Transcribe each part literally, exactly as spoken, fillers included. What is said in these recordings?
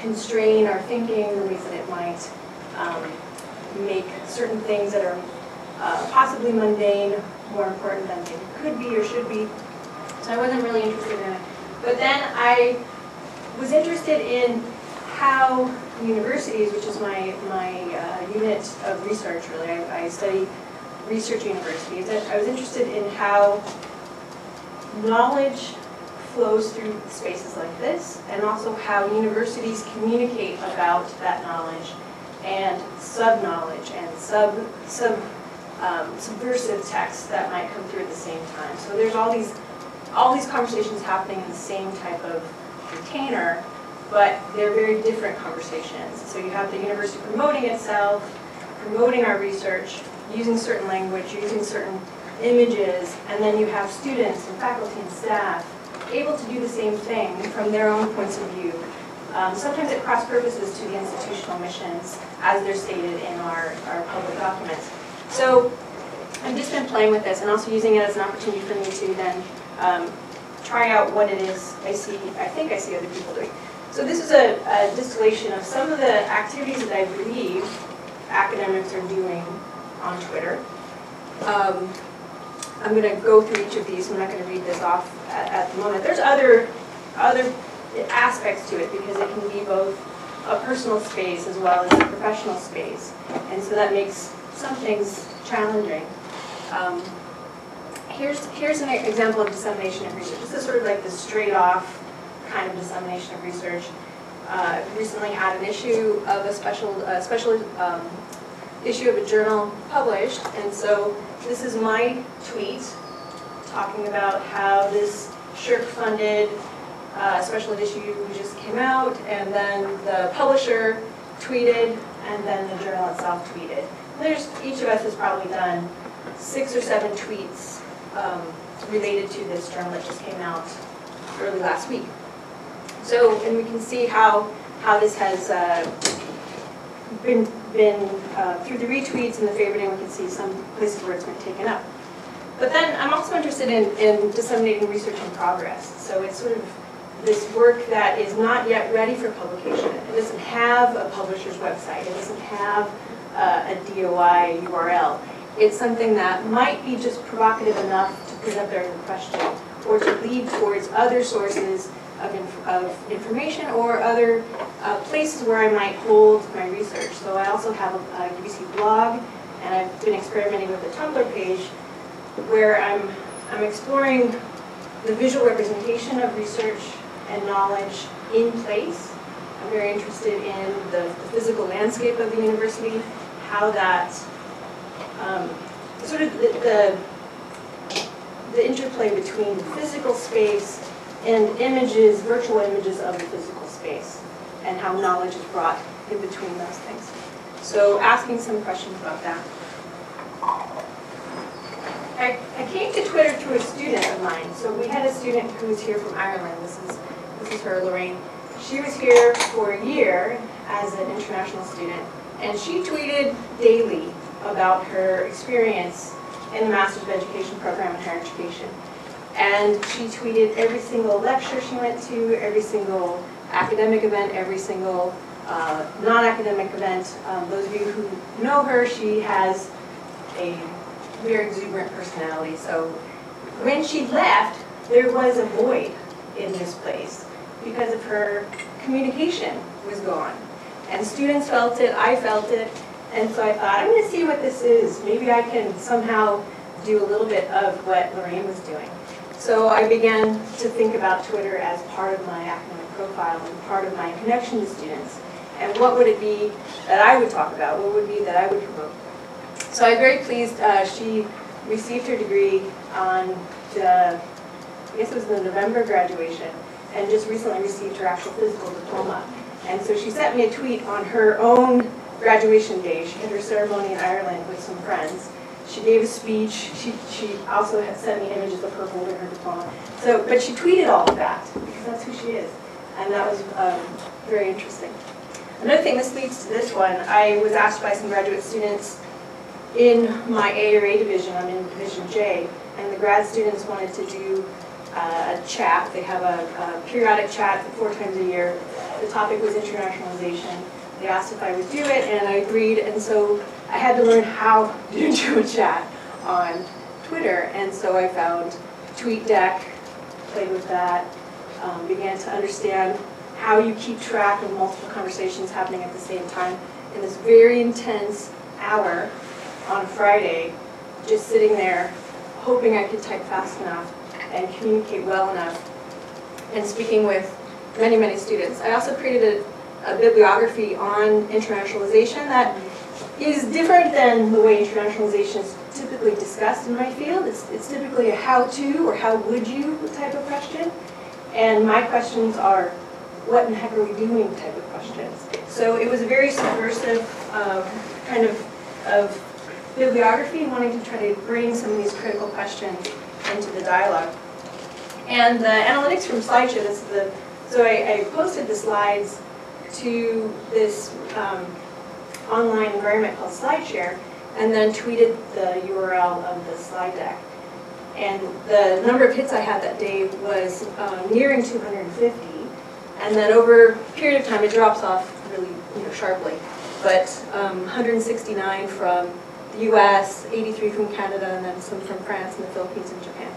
Constrain our thinking, the ways that it might um, make certain things that are uh, possibly mundane more important than they could be or should be. So I wasn't really interested in that. But then I was interested in how universities, which is my, my uh, unit of research really, I, I study research universities, I was interested in how knowledge flows through spaces like this, and also how universities communicate about that knowledge and sub-knowledge and sub, sub um, subversive texts that might come through at the same time. So there's all these all these conversations happening in the same type of container, but they're very different conversations. So you have the university promoting itself, promoting our research, using certain language, using certain images, and then you have students and faculty and staff able to do the same thing from their own points of view. Um, sometimes it cross-purposes to the institutional missions as they're stated in our, our public documents. So I've just been playing with this and also using it as an opportunity for me to then um, try out what it is I see, I think I see other people doing. So this is a, a distillation of some of the activities that I believe academics are doing on Twitter. Um, I'm going to go through each of these. I'm not going to read this off at, at the moment. There's other other aspects to it because it can be both a personal space as well as a professional space, and so that makes some things challenging. Um, here's here's an example of dissemination of research. This is sort of like the straight off kind of dissemination of research. Uh, recently had an issue of a special uh, special um, issue of a journal published, and so. This is my tweet talking about how this S S H R C-funded uh, special issue just came out, and then the publisher tweeted, and then the journal itself tweeted. And there's each of us has probably done six or seven tweets um, related to this journal that just came out early last week. So, and we can see how how this has uh, been been uh, through the retweets and the favoriting, we can see some places where it's been taken up. But then I'm also interested in, in disseminating research in progress. So it's sort of this work that is not yet ready for publication. It doesn't have a publisher's website. It doesn't have uh, a D O I U R L. It's something that might be just provocative enough to put up there as a question or to lead towards other sources Of, inf of information or other uh, places where I might hold my research. So I also have a, a U B C blog, and I've been experimenting with a Tumblr page where I'm, I'm exploring the visual representation of research and knowledge in place. I'm very interested in the, the physical landscape of the university, how that um, sort of the, the, the interplay between the physical space and images, virtual images of the physical space, and how knowledge is brought in between those things. So asking some questions about that. I, I came to Twitter through a student of mine. So we had a student who was here from Ireland. This is, this is her, Lorraine. She was here for a year as an international student, and she tweeted daily about her experience in the Master's of Education program in higher education. And she tweeted every single lecture she went to, every single academic event, every single uh, non-academic event. Um, those of you who know her, she has a weird, exuberant personality. So when she left, there was a void in this place because of her communication was gone. And students felt it, I felt it, and so I thought, I'm going to see what this is. Maybe I can somehow do a little bit of what Lorraine was doing. So I began to think about Twitter as part of my academic profile and part of my connection to students. And what would it be that I would talk about? What would it be that I would promote? So I'm very pleased uh, she received her degree on the, I guess it was the November graduation, and just recently received her actual physical diploma. And so she sent me a tweet on her own graduation day. She had her ceremony in Ireland with some friends. She gave a speech. She, she also had sent me images of her holding her diploma. So, but she tweeted all of that because that's who she is. And that was um, very interesting. Another thing, this leads to this one. I was asked by some graduate students in my A or A division. I'm in Division J. And the grad students wanted to do uh, a chat. They have a, a periodic chat four times a year. The topic was internationalization. They asked if I would do it, and I agreed, and so I had to learn how to do a chat on Twitter, and so I found TweetDeck, played with that, um, began to understand how you keep track of multiple conversations happening at the same time in this very intense hour on Friday, just sitting there, hoping I could type fast enough and communicate well enough, and speaking with many, many students. I also created a a bibliography on internationalization that is different than the way internationalization is typically discussed in my field. It's, it's typically a how-to or how would you type of question. And my questions are, what in the heck are we doing type of questions. So it was a very subversive um, kind of, of bibliography, wanting to try to bring some of these critical questions into the dialogue. And the analytics from SlideShare, this is the, so I, I posted the slides to this um, online environment called SlideShare, and then tweeted the U R L of the slide deck. And the number of hits I had that day was uh, nearing two hundred fifty, and then over a period of time it drops off really you know, sharply. But um, one hundred sixty-nine from the U S, eighty-three from Canada, and then some from France and the Philippines and Japan.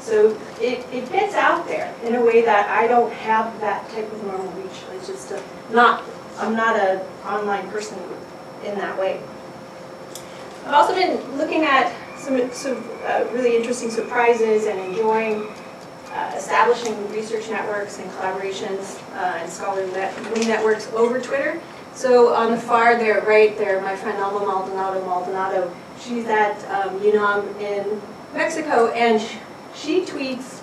So it, it gets out there in a way that I don't have that type of normal reach. It's just a, not, I'm not an online person in that way. I've also been looking at some, some uh, really interesting surprises and enjoying uh, establishing research networks and collaborations uh, and scholarly networks over Twitter. So on the far there, right there, my friend Alba Maldonado Maldonado, she's at um, UNAM in Mexico, and she, She tweets,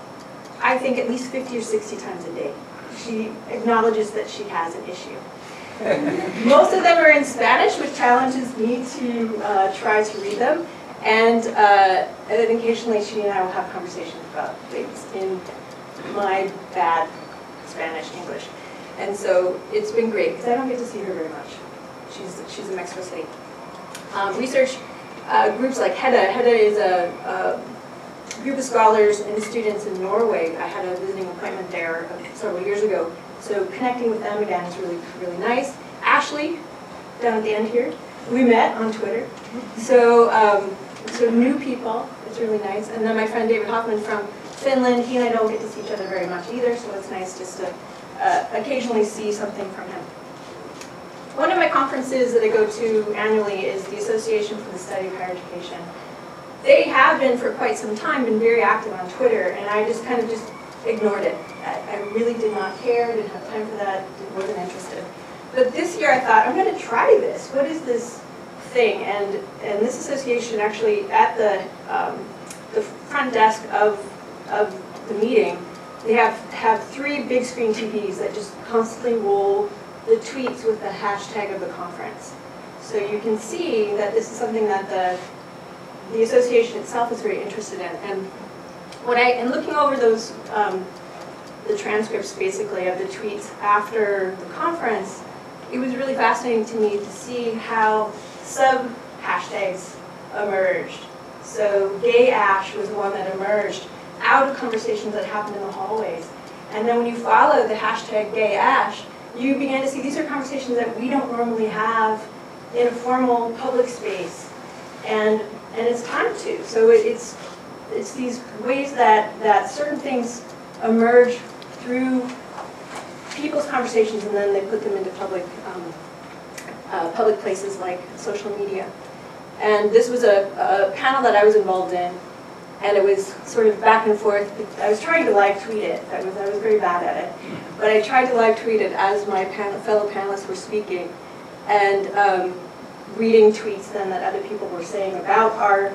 I think, at least fifty or sixty times a day. She acknowledges that she has an issue. Most of them are in Spanish, which challenges me to uh, try to read them. And, uh, and then occasionally she and I will have conversations about things in my bad Spanish English. And so it's been great, because I don't get to see her very much. She's, she's in Mexico City. Um, research uh, groups like HEDA. HEDA is a... a group of scholars and students in Norway. I had a visiting appointment there several years ago, so connecting with them again is really, really nice. Ashley, down at the end here, we met on Twitter. So, um, so new people, it's really nice. And then my friend David Hoffman from Finland, he and I don't get to see each other very much either, so it's nice just to uh, occasionally see something from him. One of my conferences that I go to annually is the Association for the Study of Higher Education. They have been for quite some time, been very active on Twitter, and I just kind of just ignored it. I, I really did not care, didn't have time for that, wasn't interested. But this year I thought, I'm going to try this. What is this thing? And and this association actually at the um, the front desk of of the meeting, they have have three big screen T Vs that just constantly roll the tweets with the hashtag of the conference. So you can see that this is something that the The association itself is very interested in, and when I and looking over those um, the transcripts basically of the tweets after the conference, it was really fascinating to me to see how sub hashtags emerged. So GayAsh was the one that emerged out of conversations that happened in the hallways. And then when you follow the hashtag GayAsh, you began to see these are conversations that we don't normally have in a formal public space. And, and it's time to. So it, it's, it's these ways that, that certain things emerge through people's conversations, and then they put them into public, um, uh, public places like social media. And this was a, a panel that I was involved in, and it was sort of back and forth. I was trying to live tweet it. I was, I was very bad at it. But I tried to live tweet it as my panel, fellow panelists were speaking, and um, reading tweets then that other people were saying about our,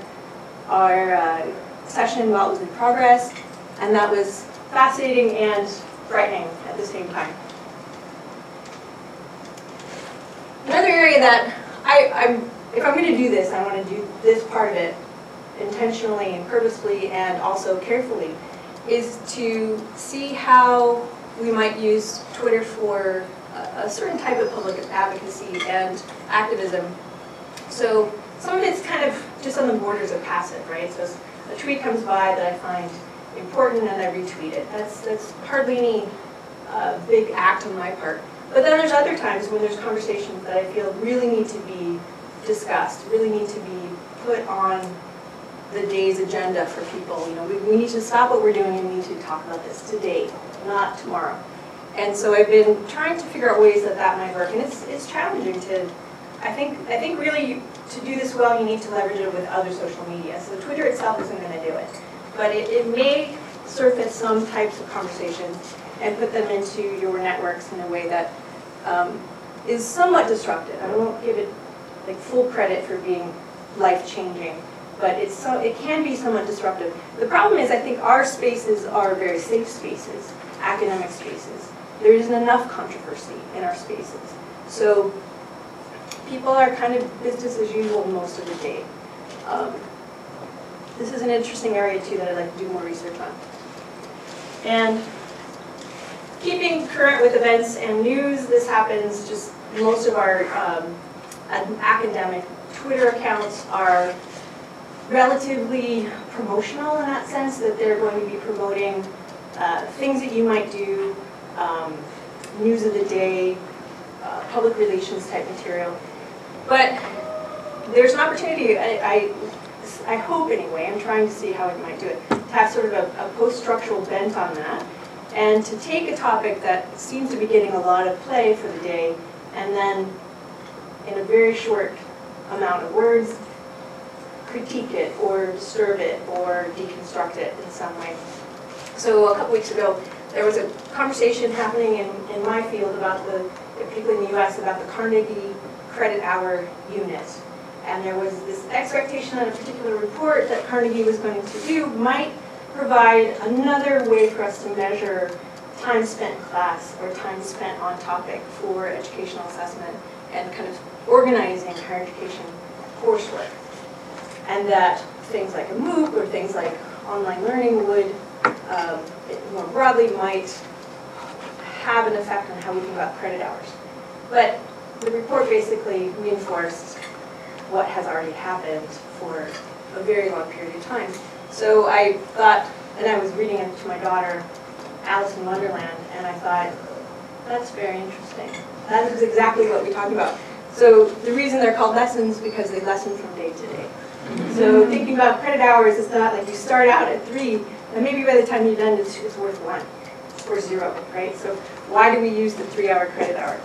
our uh, session while it was in progress. And that was fascinating and frightening at the same time. Another area that I, I'm, if I'm going to do this, I want to do this part of it intentionally and purposefully and also carefully, is to see how we might use Twitter for a, a certain type of public advocacy and activism. So some of it's kind of just on the borders of passive, right? So a tweet comes by that I find important and I retweet it. That's, that's hardly any uh, big act on my part. But then there's other times when there's conversations that I feel really need to be discussed, really need to be put on the day's agenda for people. You know, we, we need to stop what we're doing and we need to talk about this today, not tomorrow. And so I've been trying to figure out ways that that might work, and it's, it's challenging to, I think, I think really you, to do this well, you need to leverage it with other social media. So Twitter itself isn't going to do it, but it, it may surface some types of conversations and put them into your networks in a way that um, is somewhat disruptive. I won't give it like full credit for being life-changing, but it's so, it can be somewhat disruptive. The problem is I think our spaces are very safe spaces, academic spaces. There isn't enough controversy in our spaces. So people are kind of business as usual most of the day. Um, this is an interesting area too that I'd like to do more research on. And keeping current with events and news, this happens just most of our um, academic Twitter accounts are relatively promotional in that sense, that they're going to be promoting uh, things that you might do, um, news of the day, uh, public relations type material. But there's an opportunity, I, I, I hope anyway, I'm trying to see how it might do it, to have sort of a, a post-structural bent on that, and to take a topic that seems to be getting a lot of play for the day, and then in a very short amount of words, critique it, or disturb it, or deconstruct it in some way. So a couple weeks ago, there was a conversation happening in, in my field about the, particularly in the U S, about the Carnegie credit hour unit. And there was this expectation that a particular report that Carnegie was going to do might provide another way for us to measure time spent in class or time spent on topic for educational assessment and kind of organizing higher education coursework. And that things like a MOOC or things like online learning would, um, more broadly, might have an effect on how we think about credit hours. But the report basically reinforced what has already happened for a very long period of time. So I thought, and I was reading it to my daughter, Alice in Wonderland, and I thought, that's very interesting. That is exactly what we talked about. So the reason they're called lessons, because they lessen from day to day. So thinking about credit hours is not like you start out at three, and maybe by the time you're done, it's, it's worth one or zero, right? So why do we use the three-hour credit hour?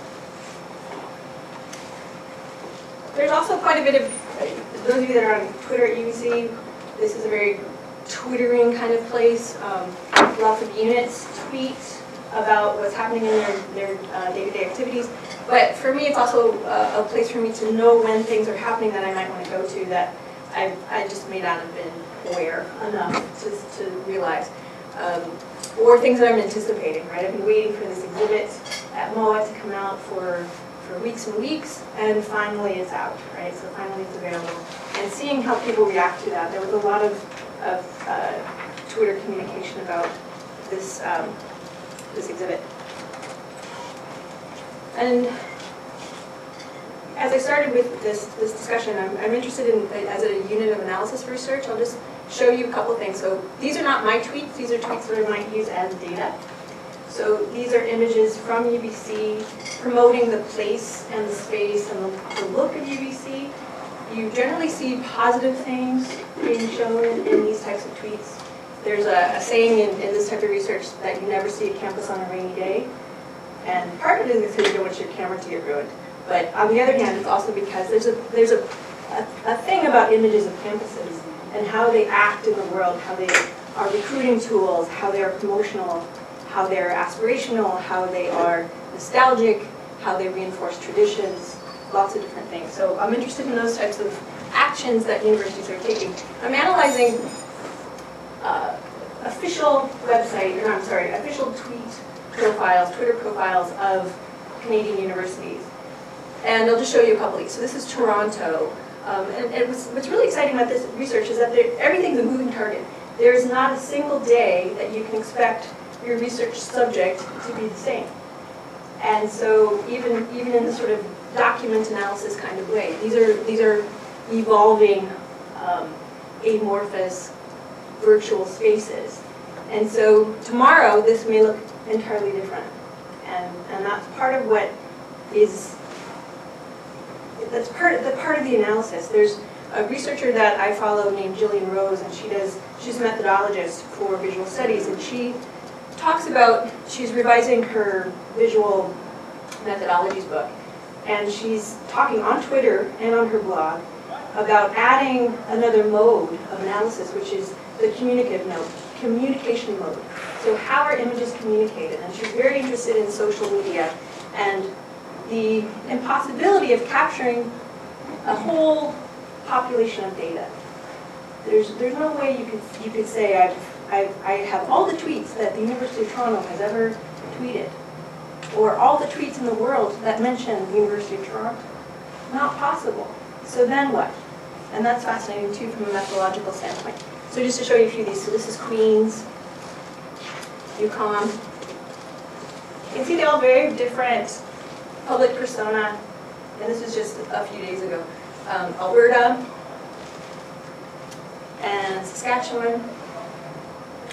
There's also quite a bit of, those of you that are on Twitter at U B C, this is a very twittering kind of place. Um, lots of units tweet about what's happening in their day-to-day uh, -day activities. But for me, it's also uh, a place for me to know when things are happening that I might want to go to that I, I just may not have been aware enough to, to realize. Um, or things that I'm anticipating, right? I've been waiting for this exhibit at M O A to come out for, for weeks and weeks, and finally it's out, right? So finally it's available. And seeing how people react to that. There was a lot of, of uh, Twitter communication about this, um, this exhibit. And as I started with this, this discussion, I'm, I'm interested in, as a unit of analysis research, I'll just show you a couple things. So these are not my tweets, these are tweets that I might use as data. So these are images from U B C promoting the place and the space and the, the look of U B C. You generally see positive things being shown in, in these types of tweets. There's a, a saying in, in this type of research that you never see a campus on a rainy day. And part of it is because you don't want your camera to get ruined. But on the other hand, it's also because there's a there's a, a, a thing about images of campuses and how they act in the world, how they are recruiting tools, how they are promotional, how they're aspirational, how they are nostalgic, how they reinforce traditions, lots of different things. So I'm interested in those types of actions that universities are taking. I'm analyzing uh, official website, or I'm sorry, official tweet profiles, Twitter profiles of Canadian universities. And I'll just show you a couple of these. So this is Toronto. Um, and and what's, what's really exciting about this research is that there, everything's a moving target. There's not a single day that you can expect your research subject to be the same. And so even, even in the sort of document analysis kind of way, these are, these are evolving um, amorphous virtual spaces. And so tomorrow, this may look entirely different. And, and that's part of what is That's part of the part of the analysis. There's a researcher that I follow named Gillian Rose, and she does. She's a methodologist for visual studies, and she talks about she's revising her visual methodologies book, and she's talking on Twitter and on her blog about adding another mode of analysis, which is the communicative mode, communication mode. So how are images communicated? And she's very interested in social media and the impossibility of capturing a whole population of data. There's there's no way you could you could say I've, I've I have all the tweets that the University of Toronto has ever tweeted, or all the tweets in the world that mention the University of Toronto. Not possible. So then what? And that's fascinating too from a methodological standpoint. So just to show you a few of these. So this is Queen's, UConn. You can see they're all very different. Public persona, and this was just a few days ago, um, Alberta and Saskatchewan,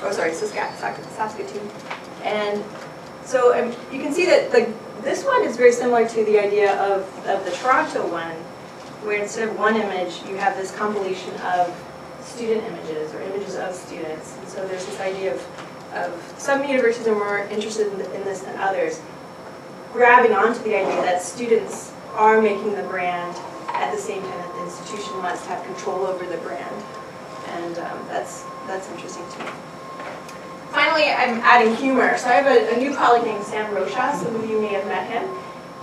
oh sorry, Sask Saskatoon. And so um, you can see that the, this one is very similar to the idea of, of the Toronto one, where instead of one image, you have this compilation of student images or images of students. And so there's this idea of, of some universities are more interested in, in this than others, grabbing onto the idea that students are making the brand at the same time that the institution wants to have control over the brand. And um, that's, that's interesting to me. Finally, I'm adding humor. So I have a, a new colleague named Sam Rocha. Some of you may have met him.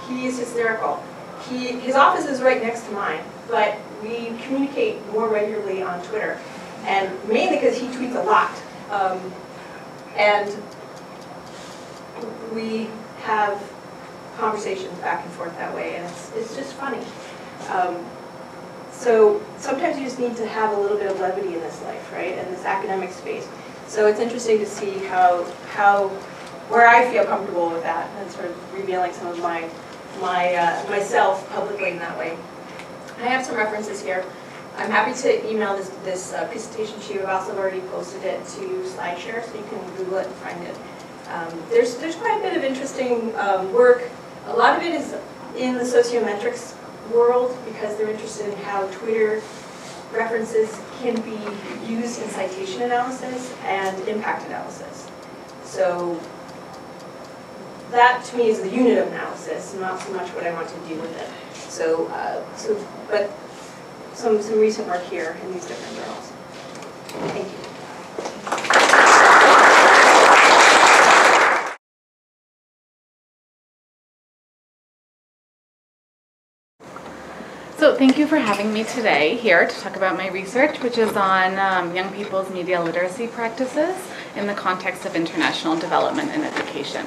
He is hysterical. He, his office is right next to mine, but we communicate more regularly on Twitter, and mainly because he tweets a lot. Um, and we have conversations back and forth that way, and it's, it's just funny. Um, so sometimes you just need to have a little bit of levity in this life, right, in this academic space. So it's interesting to see how, how where I feel comfortable with that, and sort of revealing some of my, my uh, myself publicly in that way. I have some references here. I'm happy to email this, this uh, presentation to you. I've also already posted it to SlideShare, so you can Google it and find it. Um, there's, there's quite a bit of interesting um, work. A lot of it is in the sociometrics world because they're interested in how Twitter references can be used in citation analysis and impact analysis. So that to me is the unit of analysis, not so much what I want to do with it. So, uh, so but some, some recent work here in these different journals. Thank you. So thank you for having me today here to talk about my research, which is on um, young people's media literacy practices in the context of international development and education.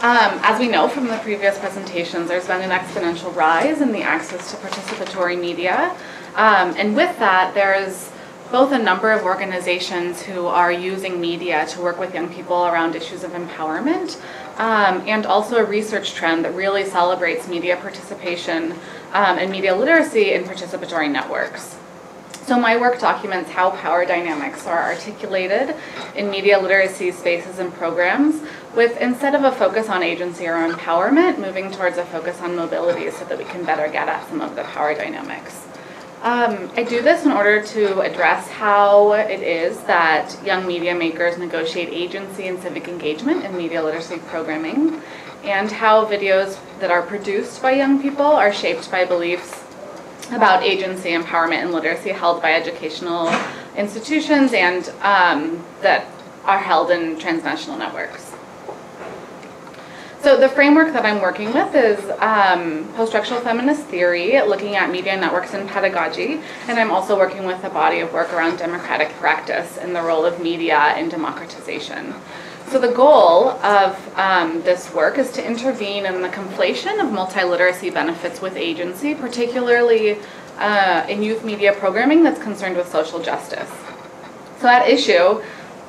Um, as we know from the previous presentations, there's been an exponential rise in the access to participatory media, um, and with that there's both a number of organizations who are using media to work with young people around issues of empowerment, um, and also a research trend that really celebrates media participation um, and media literacy in participatory networks. So my work documents how power dynamics are articulated in media literacy spaces and programs, with instead of a focus on agency or empowerment, moving towards a focus on mobility so that we can better get at some of the power dynamics. Um, I do this in order to address how it is that young media makers negotiate agency and civic engagement in media literacy programming, and how videos that are produced by young people are shaped by beliefs about agency, empowerment, and literacy held by educational institutions and um, that are held in transnational networks. So the framework that I'm working with is um, post-structural feminist theory, looking at media networks and pedagogy, and I'm also working with a body of work around democratic practice and the role of media in democratization. So the goal of um, this work is to intervene in the conflation of multi-literacy benefits with agency, particularly uh, in youth media programming that's concerned with social justice. So at issue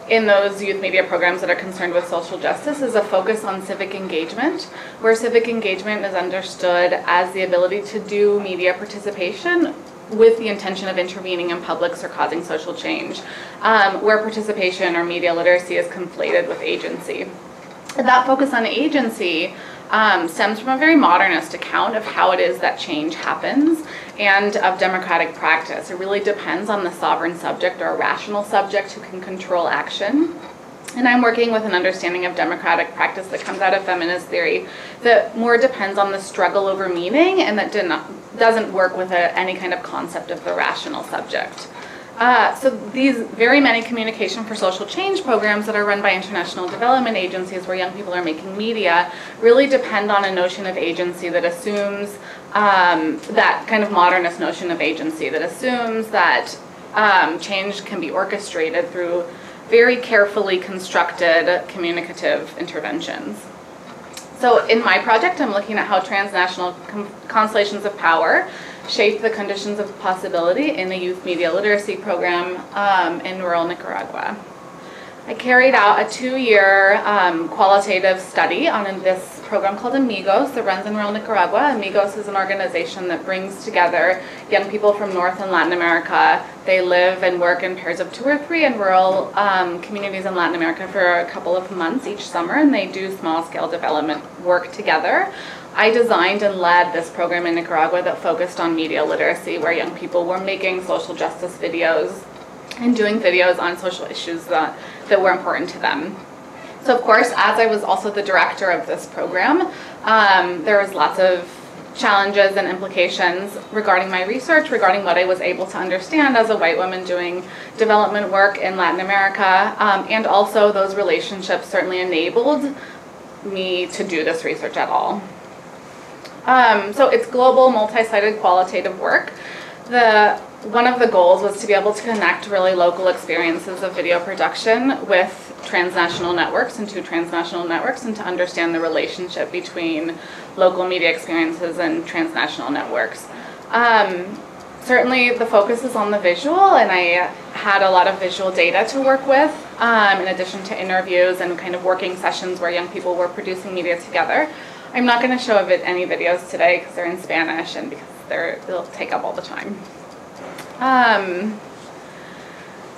in those youth media programs that are concerned with social justice is a focus on civic engagement, where civic engagement is understood as the ability to do media participation with the intention of intervening in publics or causing social change, um, where participation or media literacy is conflated with agency. That focus on agency um, stems from a very modernist account of how it is that change happens and of democratic practice. It really depends on the sovereign subject or a rational subject who can control action. And I'm working with an understanding of democratic practice that comes out of feminist theory that more depends on the struggle over meaning and that did not, doesn't work with a, any kind of concept of the rational subject. Uh, so these very many communication for social change programs that are run by international development agencies where young people are making media really depend on a notion of agency that assumes um, that kind of modernist notion of agency that assumes that um, change can be orchestrated through very carefully constructed communicative interventions. So in my project, I'm looking at how transnational constellations of power shape the conditions of possibility in a youth media literacy program um, in rural Nicaragua. I carried out a two-year um, qualitative study on this program called Amigos that runs in rural Nicaragua. Amigos is an organization that brings together young people from North and Latin America. They live and work in pairs of two or three in rural um, communities in Latin America for a couple of months each summer, and they do small-scale development work together. I designed and led this program in Nicaragua that focused on media literacy, where young people were making social justice videos and doing videos on social issues that, that were important to them. So of course, as I was also the director of this program, um, there was lots of challenges and implications regarding my research, regarding what I was able to understand as a white woman doing development work in Latin America, um, and also those relationships certainly enabled me to do this research at all. Um, so it's global, multi-sided qualitative work. The One of the goals was to be able to connect really local experiences of video production with transnational networks and to transnational networks and to understand the relationship between local media experiences and transnational networks. Um, certainly the focus is on the visual, and I had a lot of visual data to work with um, in addition to interviews and kind of working sessions where young people were producing media together. I'm not going to show any videos today because they're in Spanish and because they're, they'll take up all the time. Um,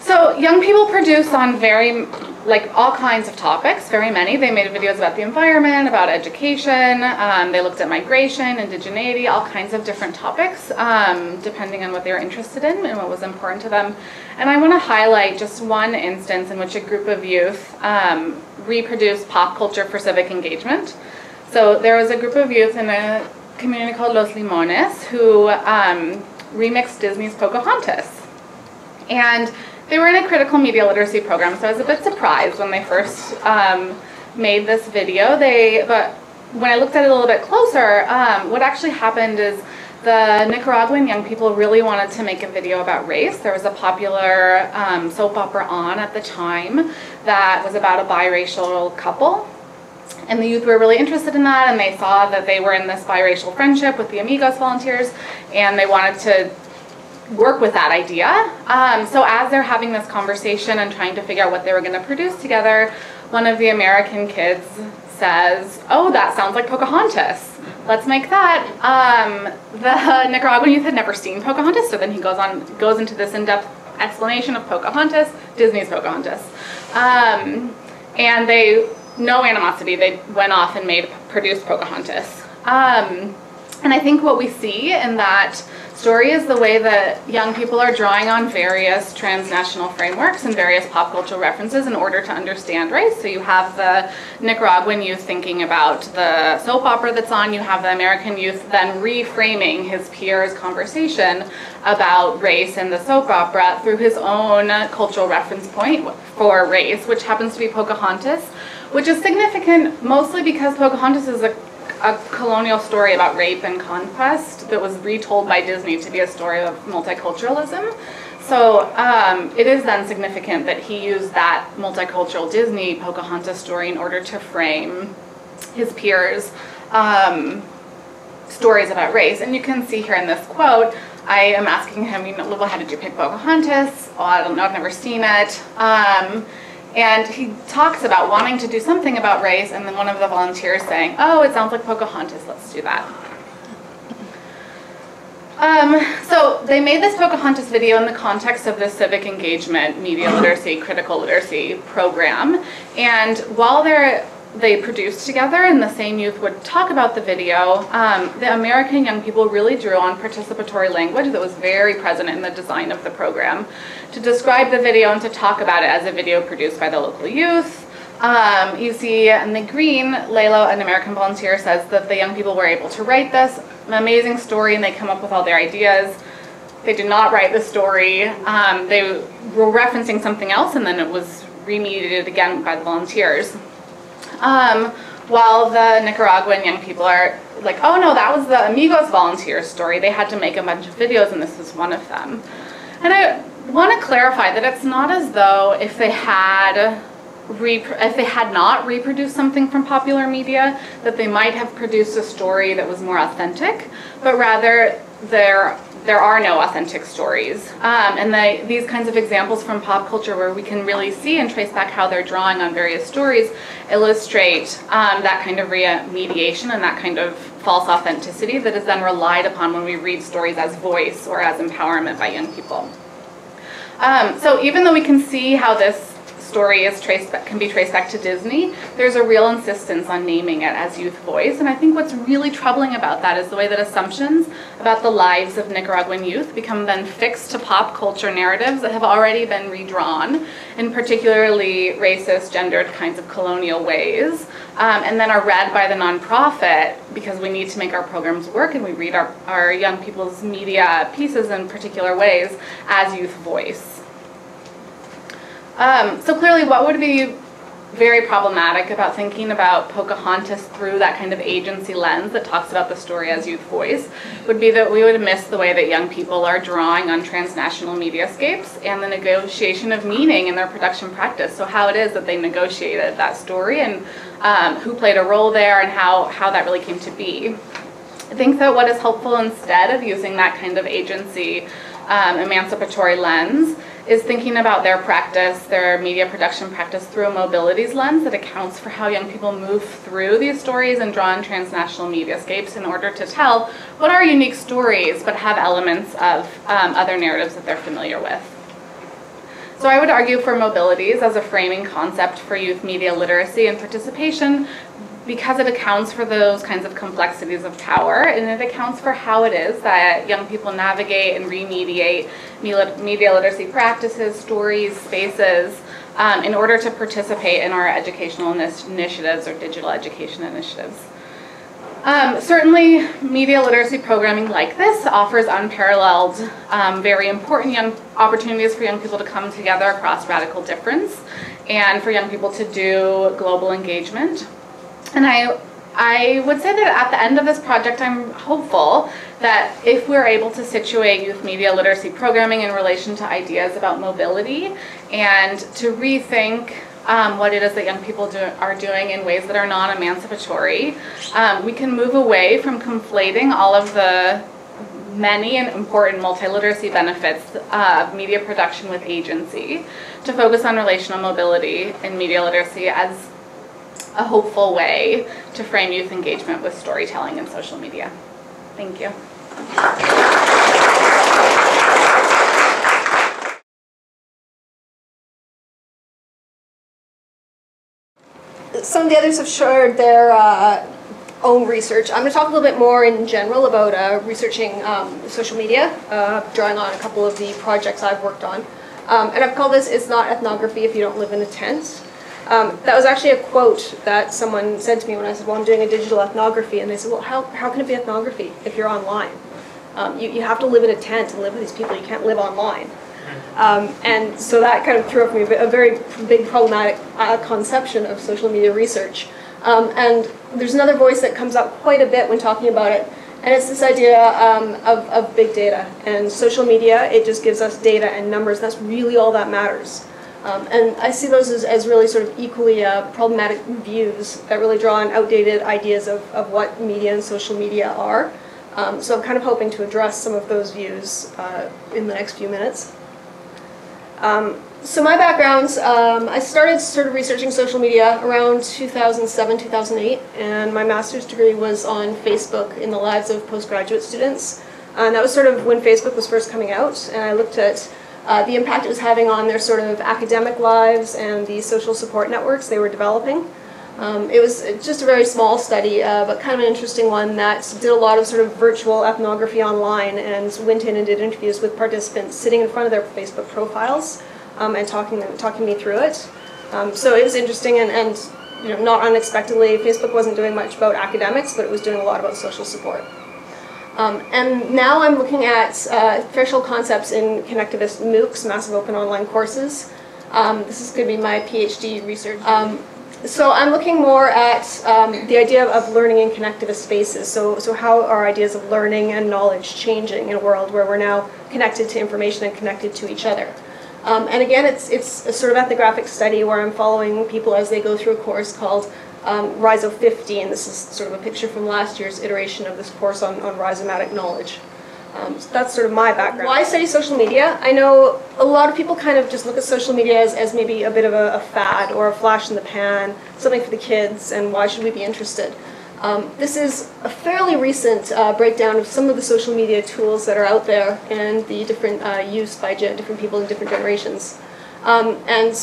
so young people produce on very, like all kinds of topics, very many. They made videos about the environment, about education, um, they looked at migration, indigeneity, all kinds of different topics, um, depending on what they were interested in and what was important to them. And I want to highlight just one instance in which a group of youth um, reproduced pop culture for civic engagement. So there was a group of youth in a community called Los Limones who um, remixed Disney's Pocahontas. And they were in a critical media literacy program, so I was a bit surprised when they first um, made this video. They, but when I looked at it a little bit closer, um, what actually happened is the Nicaraguan young people really wanted to make a video about race. There was a popular um, soap opera on at the time that was about a biracial couple. And the youth were really interested in that, and they saw that they were in this biracial friendship with the Amigos volunteers, and they wanted to work with that idea. Um, so as they're having this conversation and trying to figure out what they were going to produce together, one of the American kids says, oh, that sounds like Pocahontas. Let's make that. Um, the Nicaraguan youth had never seen Pocahontas, so then he goes on, goes into this in-depth explanation of Pocahontas, Disney's Pocahontas. Um, and they, no animosity, they went off and made, produced Pocahontas. Um, and I think what we see in that story is the way that young people are drawing on various transnational frameworks and various pop cultural references in order to understand race. So you have the Nicaraguan youth thinking about the soap opera that's on, you have the American youth then reframing his peers' conversation about race and the soap opera through his own cultural reference point for race, which happens to be Pocahontas, which is significant mostly because Pocahontas is a a colonial story about rape and conquest that was retold by Disney to be a story of multiculturalism. So um, it is then significant that he used that multicultural Disney Pocahontas story in order to frame his peers' um, stories about race. And you can see here in this quote, I am asking him, you know, well, how did you pick Pocahontas? Oh, I don't know, I've never seen it. Um, And he talks about wanting to do something about race, and then one of the volunteers saying, oh, it sounds like Pocahontas, let's do that. Um, so they made this Pocahontas video in the context of this civic engagement, media literacy, critical literacy program. And while they're, they produced together and the same youth would talk about the video, um, the American young people really drew on participatory language that was very present in the design of the program to describe the video and to talk about it as a video produced by the local youth. Um, you see in the green, Lalo, an American volunteer, says that the young people were able to write this amazing story and they come up with all their ideas. They did not write the story. Um, they were referencing something else and then it was remediated again by the volunteers. Um, while the Nicaraguan young people are like, oh no, that was the Amigos volunteer story. They had to make a bunch of videos and this was one of them. And I want to clarify that it's not as though if they had rep if they had not reproduced something from popular media that they might have produced a story that was more authentic, but rather their there are no authentic stories. Um, and they, these kinds of examples from pop culture where we can really see and trace back how they're drawing on various stories illustrate um, that kind of remediation and that kind of false authenticity that is then relied upon when we read stories as voice or as empowerment by young people. Um, so even though we can see how this story is traced, can be traced back to Disney, there's a real insistence on naming it as youth voice. And I think what's really troubling about that is the way that assumptions about the lives of Nicaraguan youth become then fixed to pop culture narratives that have already been redrawn in particularly racist, gendered kinds of colonial ways, um, and then are read by the nonprofit because we need to make our programs work and we read our, our young people's media pieces in particular ways as youth voice. Um, so clearly what would be very problematic about thinking about Pocahontas through that kind of agency lens that talks about the story as youth voice would be that we would miss the way that young people are drawing on transnational mediascapes and the negotiation of meaning in their production practice. So how it is that they negotiated that story and um, who played a role there and how, how that really came to be. I think that what is helpful instead of using that kind of agency um, emancipatory lens is thinking about their practice, their media production practice through a mobilities lens that accounts for how young people move through these stories and draw on transnational mediascapes in order to tell what are unique stories but have elements of um, other narratives that they're familiar with. So I would argue for mobilities as a framing concept for youth media literacy and participation because it accounts for those kinds of complexities of power and it accounts for how it is that young people navigate and remediate media literacy practices, stories, spaces, um, in order to participate in our educational initiatives or digital education initiatives. Um, certainly, media literacy programming like this offers unparalleled, um, very important young opportunities for young people to come together across radical difference and for young people to do global engagement. And I, I would say that at the end of this project, I'm hopeful that if we're able to situate youth media literacy programming in relation to ideas about mobility and to rethink um, what it is that young people do, are doing in ways that are non-emancipatory, um, we can move away from conflating all of the many and important multiliteracy benefits of media production with agency, to focus on relational mobility and media literacy as a hopeful way to frame youth engagement with storytelling and social media. Thank you. Some of the others have shared their uh, own research. I'm going to talk a little bit more in general about uh, researching um, social media, uh, drawing on a couple of the projects I've worked on. Um, and I've called this, "It's not ethnography if you don't live in a tent." Um, that was actually a quote that someone said to me when I said, well, I'm doing a digital ethnography. And they said, well, how, how can it be ethnography if you're online? Um, you, you have to live in a tent and live with these people. You can't live online. Um, and so that kind of threw up me a very big problematic uh, conception of social media research. Um, and there's another voice that comes up quite a bit when talking about it. And it's this idea um, of, of big data. And social media, it just gives us data and numbers. That's really all that matters. Um, and I see those as, as really sort of equally uh, problematic views that really draw on outdated ideas of, of what media and social media are. Um, so I'm kind of hoping to address some of those views uh, in the next few minutes. Um, so my background's, um, I started sort of researching social media around two thousand seven, two thousand eight, and my master's degree was on Facebook in the lives of postgraduate students. And that was sort of when Facebook was first coming out, and I looked at Uh, the impact it was having on their sort of academic lives and the social support networks they were developing. Um, it was just a very small study, uh, but kind of an interesting one that did a lot of sort of virtual ethnography online and went in and did interviews with participants sitting in front of their Facebook profiles um, and talking them, talking me through it. Um, so it was interesting and, and you know, not unexpectedly, Facebook wasn't doing much about academics, but it was doing a lot about social support. Um, and now I'm looking at uh, threshold concepts in connectivist MOOCs, massive open online courses. Um, this is going to be my PhD research. Um, so I'm looking more at um, the idea of learning in connectivist spaces. So, so how are ideas of learning and knowledge changing in a world where we're now connected to information and connected to each other? Um, and again, it's, it's a sort of ethnographic study where I'm following people as they go through a course called Um, Rhizo fifteen, this is sort of a picture from last year's iteration of this course on, on rhizomatic knowledge. Um, so that's sort of my background. Why study social media? I know a lot of people kind of just look at social media as, as maybe a bit of a, a fad or a flash in the pan, something for the kids, and why should we be interested? Um, this is a fairly recent uh, breakdown of some of the social media tools that are out there and the different uh, use by gen different people in different generations. Um, and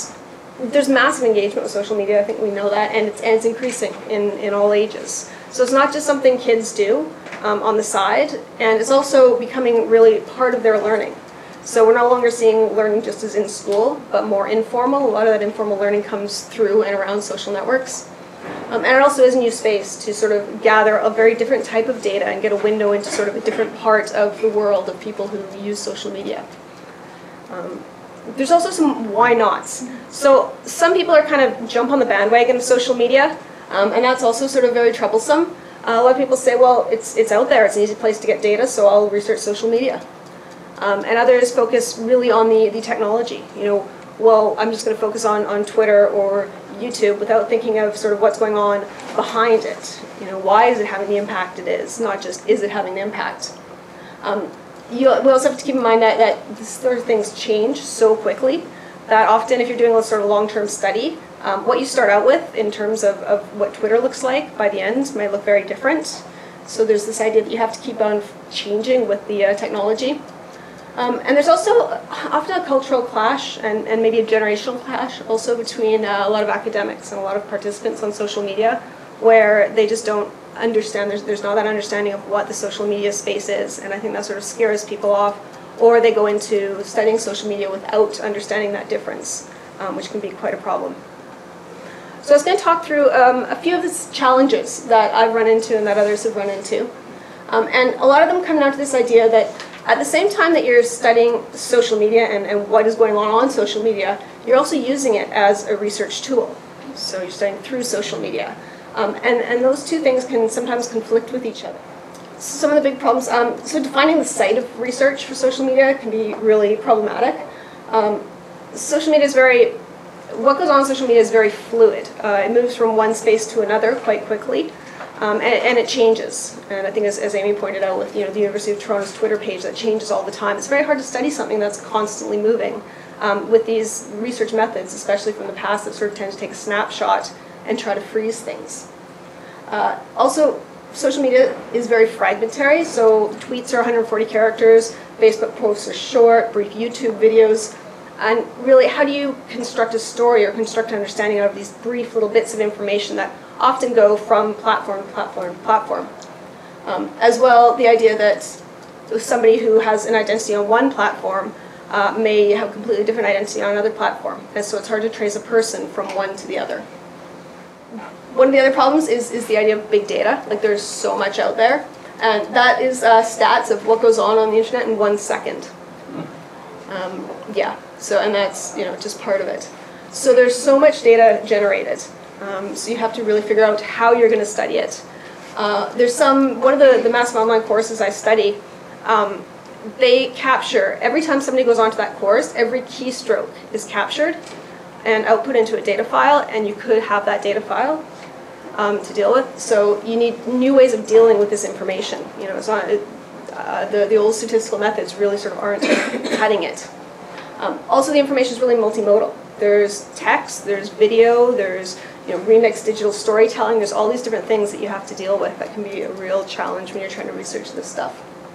There's massive engagement with social media, I think we know that, and it's, and it's increasing in, in all ages. So it's not just something kids do um, on the side, and it's also becoming really part of their learning. So we're no longer seeing learning just as in school, but more informal. A lot of that informal learning comes through and around social networks. Um, and it also is a new space to sort of gather a very different type of data and get a window into sort of a different part of the world of people who use social media. Um, There's also some why nots. So some people are kind of jump on the bandwagon of social media, um, and that's also sort of very troublesome. Uh, a lot of people say, well, it's, it's out there, it's an easy place to get data, so I'll research social media. Um, and others focus really on the, the technology. You know, well, I'm just going to focus on, on Twitter or YouTube without thinking of sort of what's going on behind it. You know, why is it having the impact it is, not just is it having an impact. Um, You, we also have to keep in mind that, that these sort of things change so quickly that often if you're doing a sort of long-term study, um, what you start out with in terms of, of what Twitter looks like by the end might look very different. So there's this idea that you have to keep on changing with the uh, technology. Um, and there's also often a cultural clash and, and maybe a generational clash also between uh, a lot of academics and a lot of participants on social media where they just don't understand, there's, there's not that understanding of what the social media space is, and I think that sort of scares people off, or they go into studying social media without understanding that difference, um, which can be quite a problem. So I was going to talk through um, a few of the challenges that I've run into and that others have run into, um, and a lot of them come down to this idea that at the same time that you're studying social media and, and what is going on on social media, you're also using it as a research tool. So you're studying through social media. Um, and, and those two things can sometimes conflict with each other. Some of the big problems, um, so defining the site of research for social media can be really problematic. Um, social media is very, what goes on in social media is very fluid. Uh, it moves from one space to another quite quickly. Um, and, and it changes. And I think, as, as Amy pointed out, with you know the University of Toronto's Twitter page, that changes all the time. It's very hard to study something that's constantly moving. Um, with these research methods, especially from the past, that sort of tend to take a snapshot and try to freeze things. Uh, also, social media is very fragmentary, so tweets are one hundred forty characters, Facebook posts are short, brief YouTube videos, and really, how do you construct a story or construct an understanding out of these brief little bits of information that often go from platform to platform to platform? Um, as well, the idea that somebody who has an identity on one platform uh, may have a completely different identity on another platform, and so it's hard to trace a person from one to the other. One of the other problems is, is the idea of big data. Like, there's so much out there. And that is uh, stats of what goes on on the internet in one second. Um, yeah, so, and that's, you know, just part of it. So there's so much data generated. Um, so you have to really figure out how you're going to study it. Uh, there's some, one of the, the massive online courses I study, um, they capture, every time somebody goes onto that course, every keystroke is captured and output into a data file, and you could have that data file Um, to deal with. So you need new ways of dealing with this information. You know, it's not it, uh, the the old statistical methods really sort of aren't cutting it. Um, also, the information is really multimodal. There's text, there's video, there's you know remixed digital storytelling. There's all these different things that you have to deal with that can be a real challenge when you're trying to research this stuff.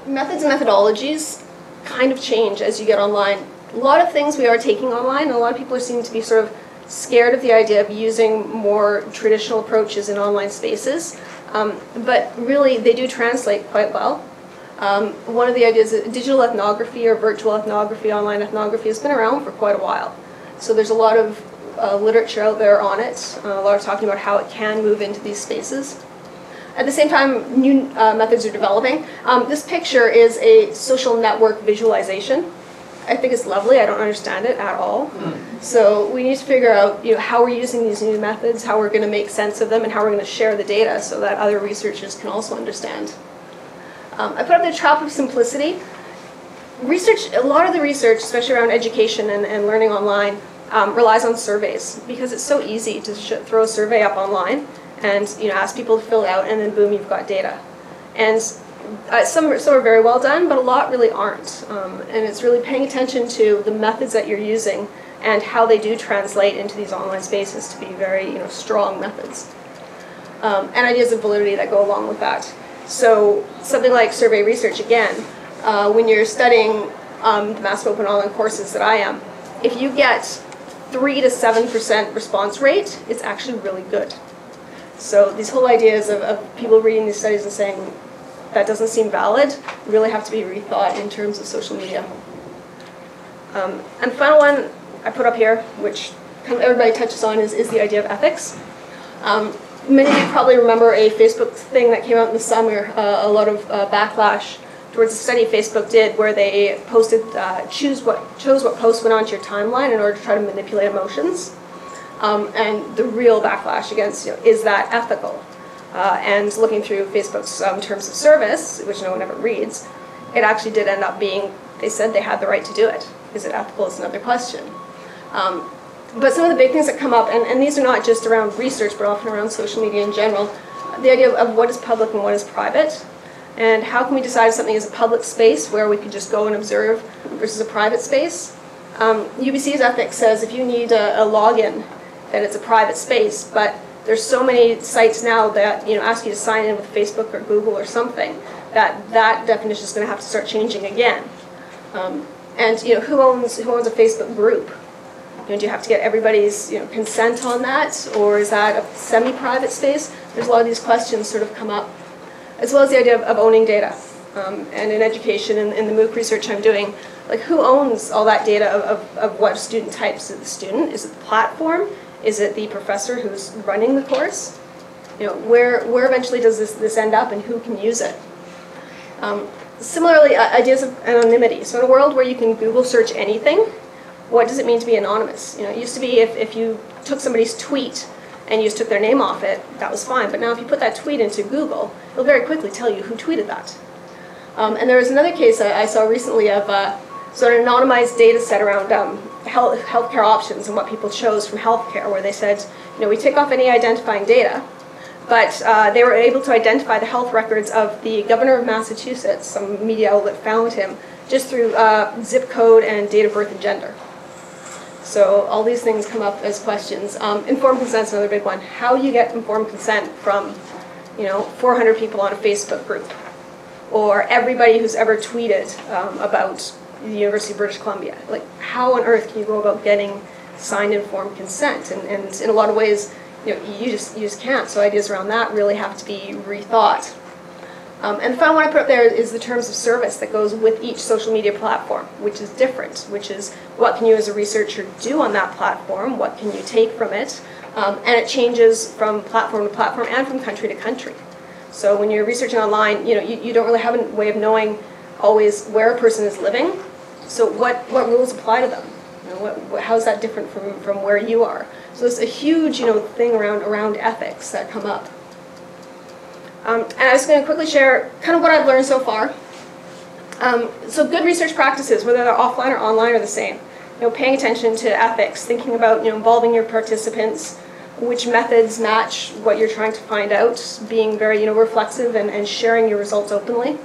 Methods and methodologies kind of change as you get online. A lot of things we are taking online, and a lot of people seem to be sort of scared of the idea of using more traditional approaches in online spaces, um, but really they do translate quite well. Um, one of the ideas is digital ethnography or virtual ethnography, online ethnography, has been around for quite a while. So there's a lot of uh, literature out there on it, uh, a lot of talking about how it can move into these spaces. At the same time, new uh, methods are developing. Um, this picture is a social network visualization. I think it's lovely. I don't understand it at all. So we need to figure out, you know, how we're using these new methods, how we're going to make sense of them, and how we're going to share the data so that other researchers can also understand. Um, I put up the trap of simplicity. Research, a lot of the research, especially around education and, and learning online, um, relies on surveys because it's so easy to sh throw a survey up online and you know ask people to fill it out, and then boom, you've got data. And Uh, some, some are very well done, but a lot really aren't. Um, and it's really paying attention to the methods that you're using and how they do translate into these online spaces to be very, you know, strong methods. Um, and ideas of validity that go along with that. So something like survey research, again, uh, when you're studying um, the massive open online courses that I am, if you get three to seven percent response rate, it's actually really good. So these whole ideas of, of people reading these studies and saying, that doesn't seem valid, really have to be rethought in terms of social media. Um, and the final one I put up here, which kind of everybody touches on, is, is the idea of ethics. Um, many of you probably remember a Facebook thing that came out in the summer, uh, a lot of uh, backlash towards a study Facebook did where they posted, uh, choose what, chose what posts went onto your timeline in order to try to manipulate emotions. Um, and the real backlash against, you know, is that ethical? Uh, and looking through Facebook's um, terms of service, which no one ever reads, it actually did end up being, they said they had the right to do it. Is it ethical is another question. Um, but some of the big things that come up, and, and these are not just around research, but often around social media in general, the idea of, of what is public and what is private, and how can we decide if something is a public space where we can just go and observe versus a private space. Um, U B C's ethics says if you need a, a login, then it's a private space, but there's so many sites now that you know ask you to sign in with Facebook or Google or something that that definition is going to have to start changing again. Um, and you know who owns who owns a Facebook group? You know, do you have to get everybody's you know consent on that, or is that a semi-private space? There's a lot of these questions sort of come up, as well as the idea of, of owning data. Um, and in education, in, in the MOOC research I'm doing, like who owns all that data of, of, of what student types? Is it the student? Is it the platform? Is it the professor who's running the course? You know, where, where eventually does this, this end up, and who can use it? Um, similarly, uh, ideas of anonymity. So in a world where you can Google search anything, what does it mean to be anonymous? You know, it used to be if, if you took somebody's tweet and you just took their name off it, that was fine. But now if you put that tweet into Google, it'll very quickly tell you who tweeted that. Um, and there was another case I, I saw recently of uh, sort of an anonymized data set around um, health healthcare options and what people chose from healthcare, where they said, you know, we take off any identifying data, But uh, they were able to identify the health records of the governor of Massachusetts. Some media outlet found him just through uh, zip code and date of birth and gender. So all these things come up as questions. Um, informed consent is another big one. How you get informed consent from, you know, four hundred people on a Facebook group, or everybody who's ever tweeted um, about the University of British Columbia. Like, how on earth can you go about getting signed informed consent? And, and in a lot of ways, you know, you just you just can't. So ideas around that really have to be rethought. Um, and the final one I put up there is the terms of service that goes with each social media platform, which is different, which is what can you as a researcher do on that platform, what can you take from it, um, and it changes from platform to platform and from country to country. So when you're researching online, you know, you, you don't really have a way of knowing always where a person is living, so what, what rules apply to them? You know, what, what, how is that different from, from where you are? So there's a huge, you know, thing around, around ethics that come up. Um, and I was going to quickly share kind of what I've learned so far. Um, so good research practices, whether they're offline or online, are the same. You know, paying attention to ethics, thinking about, you know, involving your participants, which methods match what you're trying to find out, being very, you know, reflexive and, and sharing your results openly.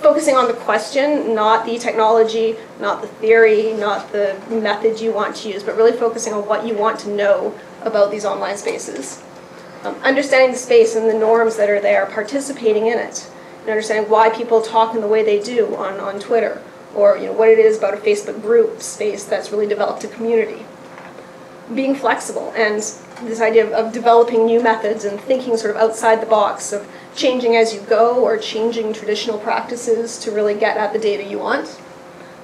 Focusing on the question, not the technology, not the theory, not the method you want to use, but really focusing on what you want to know about these online spaces. Um, understanding the space and the norms that are there, participating in it, and understanding why people talk in the way they do on, on Twitter, or, you know, what it is about a Facebook group space that's really developed a community. Being flexible, and this idea of, of developing new methods and thinking sort of outside the box, of changing as you go or changing traditional practices to really get at the data you want.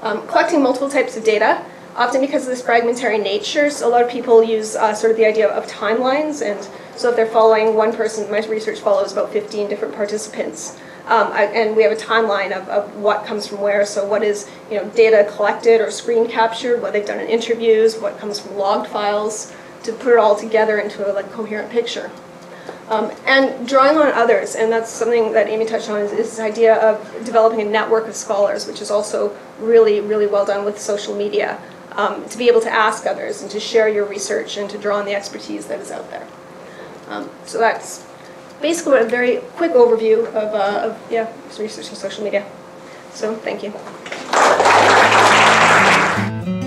Um, collecting multiple types of data, often because of this fragmentary nature, so a lot of people use uh, sort of the idea of timelines, and so if they're following one person, my research follows about fifteen different participants. Um, I, and we have a timeline of, of what comes from where, so what is, you know, data collected or screen captured, what they've done in interviews, what comes from logged files, to put it all together into a like, coherent picture. Um, and drawing on others, and that's something that Amy touched on, is, is this idea of developing a network of scholars, which is also really, really well done with social media, um, to be able to ask others and to share your research and to draw on the expertise that is out there. Um, so that's basically a very quick overview of, uh, of yeah, research in social media. So thank you.